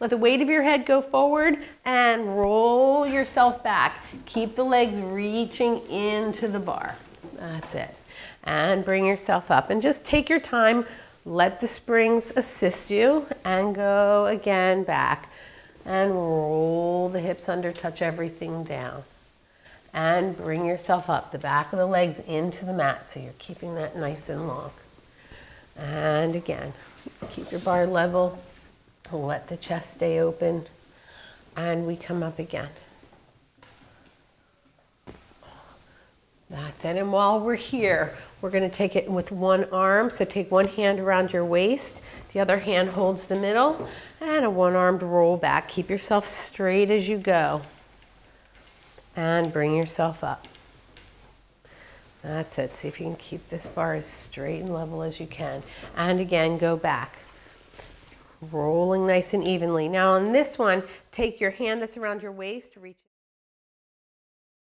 Let the weight of your head go forward and roll yourself back. Keep the legs reaching into the bar. That's it. And bring yourself up and just take your time. Let the springs assist you and go again back and roll the hips under, touch everything down. And bring yourself up, the back of the legs into the mat, so you're keeping that nice and long. And again, keep your bar level, let the chest stay open, and we come up again. That's it, and while we're here, we're going to take it with one arm, so take one hand around your waist, the other hand holds the middle, and a one-armed roll back. Keep yourself straight as you go. And bring yourself up. That's it. See if you can keep this bar as straight and level as you can. And again, go back. Rolling nice and evenly. Now on this one, take your hand that's around your waist, reach